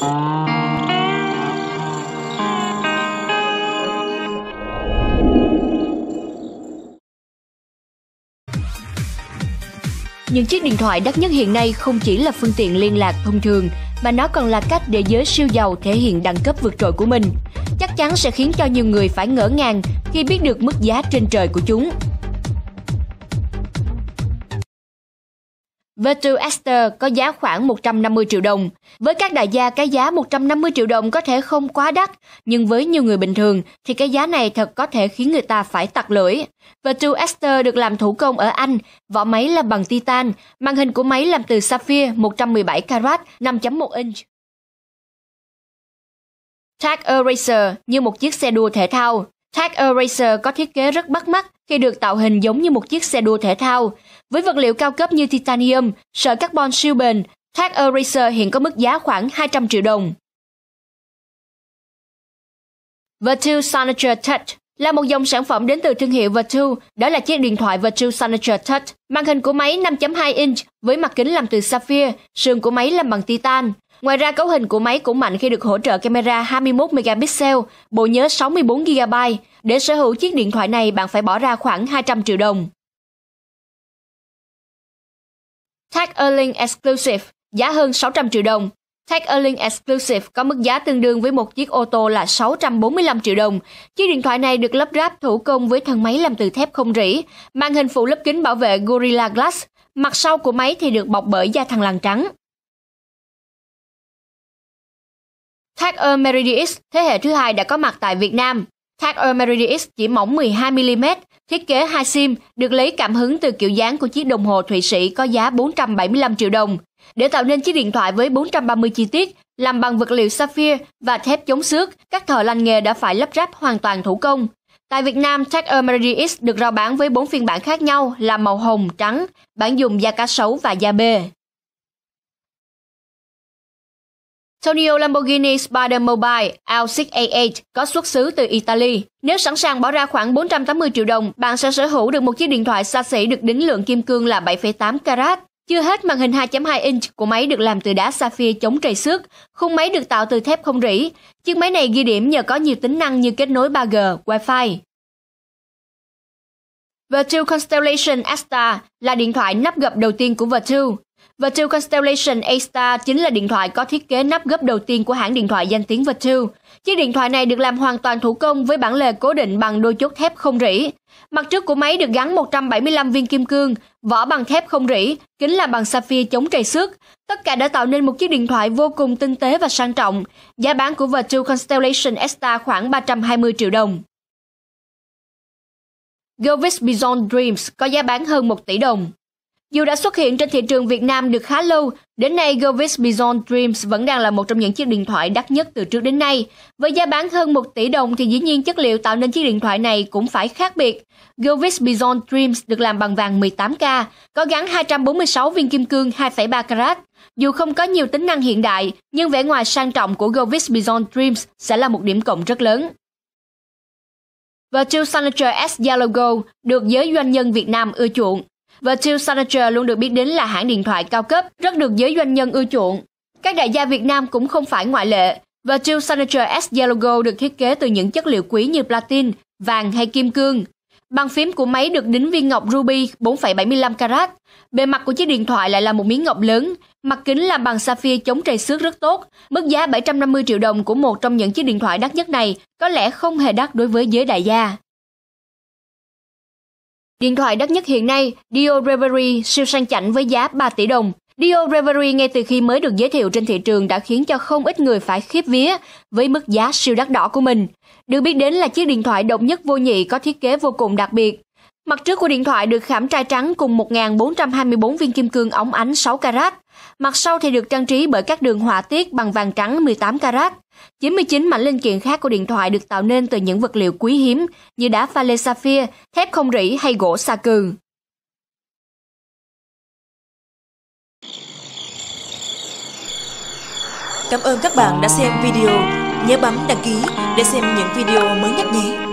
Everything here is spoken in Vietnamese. Những chiếc điện thoại đắt nhất hiện nay không chỉ là phương tiện liên lạc thông thường, mà nó còn là cách để giới siêu giàu thể hiện đẳng cấp vượt trội của mình. Chắc chắn sẽ khiến cho nhiều người phải ngỡ ngàng khi biết được mức giá trên trời của chúng. Vertu Ester có giá khoảng 150 triệu đồng. Với các đại gia, cái giá 150 triệu đồng có thể không quá đắt, nhưng với nhiều người bình thường thì cái giá này thật có thể khiến người ta phải tặc lưỡi. Vertu Ester được làm thủ công ở Anh, vỏ máy là bằng titan, màn hình của máy làm từ sapphire 117 carat 5.1 inch. Tag Eraser như một chiếc xe đua thể thao. Tag Eraser có thiết kế rất bắt mắt khi được tạo hình giống như một chiếc xe đua thể thao. Với vật liệu cao cấp như titanium, sợi carbon siêu bền, Tag Eraser hiện có mức giá khoảng 200 triệu đồng. Virtu Signature Touch là một dòng sản phẩm đến từ thương hiệu Vertu, đó là chiếc điện thoại Vertu Signature Touch. Màn hình của máy 5.2 inch với mặt kính làm từ sapphire, sườn của máy làm bằng titan. Ngoài ra, cấu hình của máy cũng mạnh khi được hỗ trợ camera 21 megapixel, bộ nhớ 64 GB. Để sở hữu chiếc điện thoại này, bạn phải bỏ ra khoảng 200 triệu đồng. Tech Erling Exclusive giá hơn 600 triệu đồng. Tech Erling Exclusive có mức giá tương đương với một chiếc ô tô là 645 triệu đồng. Chiếc điện thoại này được lắp ráp thủ công với thân máy làm từ thép không rỉ, màn hình phủ lớp kính bảo vệ Gorilla Glass, mặt sau của máy thì được bọc bởi da thằn lằn trắng. Tag Heuer Meridius thế hệ thứ hai đã có mặt tại Việt Nam. Tag Heuer Meridius chỉ mỏng 12mm, thiết kế 2 sim, được lấy cảm hứng từ kiểu dáng của chiếc đồng hồ Thụy Sĩ có giá 475 triệu đồng. Để tạo nên chiếc điện thoại với 430 chi tiết, làm bằng vật liệu sapphire và thép chống xước, các thợ lành nghề đã phải lắp ráp hoàn toàn thủ công. Tại Việt Nam, Tag Heuer Meridius được rao bán với 4 phiên bản khác nhau là màu hồng, trắng, bản dùng da cá sấu và da bê. Tonino Lamborghini Spider-Mobile L6A8 có xuất xứ từ Italy. Nếu sẵn sàng bỏ ra khoảng 480 triệu đồng, bạn sẽ sở hữu được một chiếc điện thoại xa xỉ được đính lượng kim cương là 7,8 carat. Chưa hết, màn hình 2.2 inch của máy được làm từ đá sapphire chống trầy xước, khung máy được tạo từ thép không rỉ. Chiếc máy này ghi điểm nhờ có nhiều tính năng như kết nối 3G, Wi-Fi. Vertu Constellation A-Star là điện thoại nắp gập đầu tiên của Vertu. Vertu Constellation A-Star chính là điện thoại có thiết kế nắp gấp đầu tiên của hãng điện thoại danh tiếng Vertu. Chiếc điện thoại này được làm hoàn toàn thủ công với bản lề cố định bằng đôi chốt thép không rỉ. Mặt trước của máy được gắn 175 viên kim cương, vỏ bằng thép không rỉ, kính là bằng sapphire chống trầy xước. Tất cả đã tạo nên một chiếc điện thoại vô cùng tinh tế và sang trọng. Giá bán của Vertu Constellation A-Star khoảng 320 triệu đồng. Goldvish Beyond Dreams có giá bán hơn 1 tỷ đồng. Dù đã xuất hiện trên thị trường Việt Nam được khá lâu, đến nay Goldvish Beyond Dreams vẫn đang là một trong những chiếc điện thoại đắt nhất từ trước đến nay. Với giá bán hơn 1 tỷ đồng thì dĩ nhiên chất liệu tạo nên chiếc điện thoại này cũng phải khác biệt. Goldvish Beyond Dreams được làm bằng vàng 18K, có gắn 246 viên kim cương 2,3 carat. Dù không có nhiều tính năng hiện đại, nhưng vẻ ngoài sang trọng của Goldvish Beyond Dreams sẽ là một điểm cộng rất lớn. Virtu Sanitra S Yellow Gold được giới doanh nhân Việt Nam ưa chuộng. Vertu Signature luôn được biết đến là hãng điện thoại cao cấp, rất được giới doanh nhân ưa chuộng. Các đại gia Việt Nam cũng không phải ngoại lệ. Vertu Signature S Yellow Gold được thiết kế từ những chất liệu quý như platin, vàng hay kim cương. Bàn phím của máy được đính viên ngọc ruby 4,75 carat. Bề mặt của chiếc điện thoại lại là một miếng ngọc lớn. Mặt kính làm bằng sapphire chống trầy xước rất tốt. Mức giá 750 triệu đồng của một trong những chiếc điện thoại đắt nhất này có lẽ không hề đắt đối với giới đại gia. Điện thoại đắt nhất hiện nay, Dior Reverie siêu sang chảnh với giá 3 tỷ đồng. Dior Reverie ngay từ khi mới được giới thiệu trên thị trường đã khiến cho không ít người phải khiếp vía với mức giá siêu đắt đỏ của mình. Được biết đến là chiếc điện thoại độc nhất vô nhị có thiết kế vô cùng đặc biệt. Mặt trước của điện thoại được khảm trai trắng cùng 1.424 viên kim cương óng ánh 6 carat. Mặt sau thì được trang trí bởi các đường họa tiết bằng vàng trắng 18 carat. 99 mảnh linh kiện khác của điện thoại được tạo nên từ những vật liệu quý hiếm như đá pha lê sapphire, thép không rỉ hay gỗ sa cừ. Cảm ơn các bạn đã xem video. Nhớ bấm đăng ký để xem những video mới nhất nhé.